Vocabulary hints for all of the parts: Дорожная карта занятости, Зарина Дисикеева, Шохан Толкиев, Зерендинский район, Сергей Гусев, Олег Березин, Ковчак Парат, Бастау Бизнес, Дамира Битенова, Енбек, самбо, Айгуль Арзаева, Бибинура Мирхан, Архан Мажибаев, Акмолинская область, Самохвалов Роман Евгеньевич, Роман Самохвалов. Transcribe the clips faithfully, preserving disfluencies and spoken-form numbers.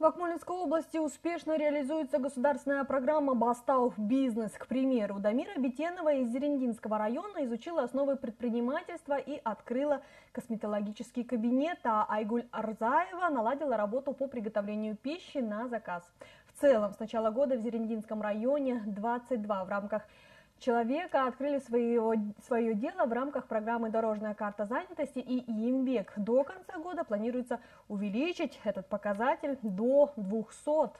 В Акмолинской области успешно реализуется государственная программа «Бастау Бизнес». К примеру, Дамира Битенова из Зерендинского района изучила основы предпринимательства и открыла косметологический кабинет, а Айгуль Арзаева наладила работу по приготовлению пищи на заказ. В целом, с начала года в Зерендинском районе двадцать два в рамках человека открыли свое, свое дело в рамках программы «Дорожная карта занятости» и «Енбек». До конца года планируется увеличить этот показатель до двухсот.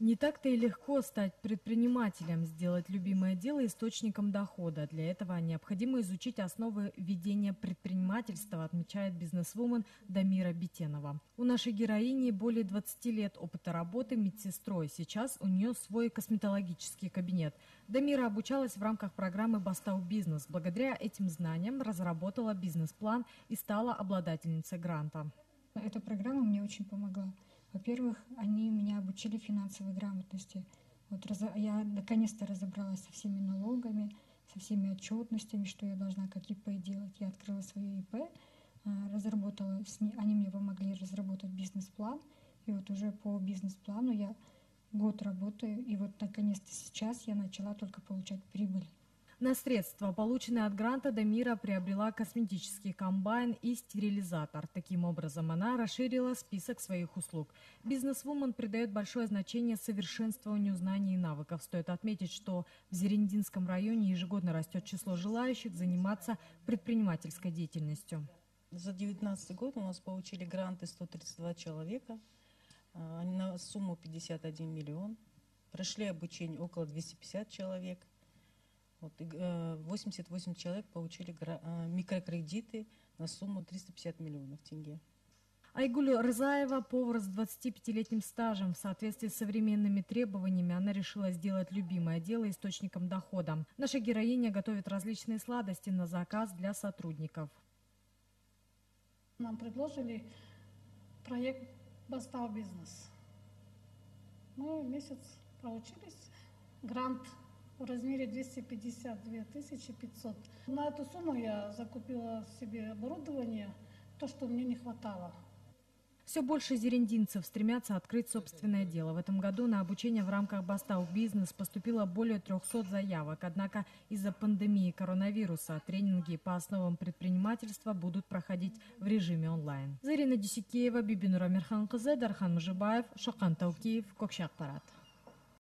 Не так-то и легко стать предпринимателем, сделать любимое дело источником дохода. Для этого необходимо изучить основы ведения предпринимательства, отмечает бизнесвумен Дамира Битенова. У нашей героини более двадцати лет опыта работы медсестрой. Сейчас у нее свой косметологический кабинет. Дамира обучалась в рамках программы «Бастау Бизнес». Благодаря этим знаниям разработала бизнес-план и стала обладательницей гранта. Эта программа мне очень помогла. Во-первых, они меня обучили финансовой грамотности. Вот я наконец-то разобралась со всеми налогами, со всеми отчетностями, что я должна как и пэ делать. Я открыла свое и пэ, разработала с ней, они мне помогли разработать бизнес-план. И вот уже по бизнес-плану я год работаю, и вот наконец-то сейчас я начала только получать прибыль. На средства, полученные от гранта, Дамира приобрела косметический комбайн и стерилизатор. Таким образом, она расширила список своих услуг. Бизнесвумен придает большое значение совершенствованию знаний и навыков. Стоит отметить, что в Зерендинском районе ежегодно растет число желающих заниматься предпринимательской деятельностью. За две тысячи девятнадцатый год у нас получили гранты сто тридцать два человека на сумму пятьдесят один миллион. Прошли обучение около двухсот пятидесяти человек. восемьдесят восемь человек получили микрокредиты на сумму триста пятьдесят миллионов тенге. Айгуль Арзаева, повар с двадцатипятилетним стажем. В соответствии с современными требованиями она решила сделать любимое дело источником дохода. Наша героиня готовит различные сладости на заказ для сотрудников. Нам предложили проект «Бастау Бизнес». Мы месяц получились грант в размере двести пятьдесят две тысячи пятьсот. На эту сумму я закупила себе оборудование, то, что мне не хватало. Все больше зерендинцев стремятся открыть собственное дело. В этом году на обучение в рамках «Бастау Бизнес» поступило более трёхсот заявок. Однако из-за пандемии коронавируса тренинги по основам предпринимательства будут проходить в режиме онлайн. Зарина Дисикеева, Бибинура Мирхан, Архан Мажибаев, Шохан Толкиев, Ковчак Парат.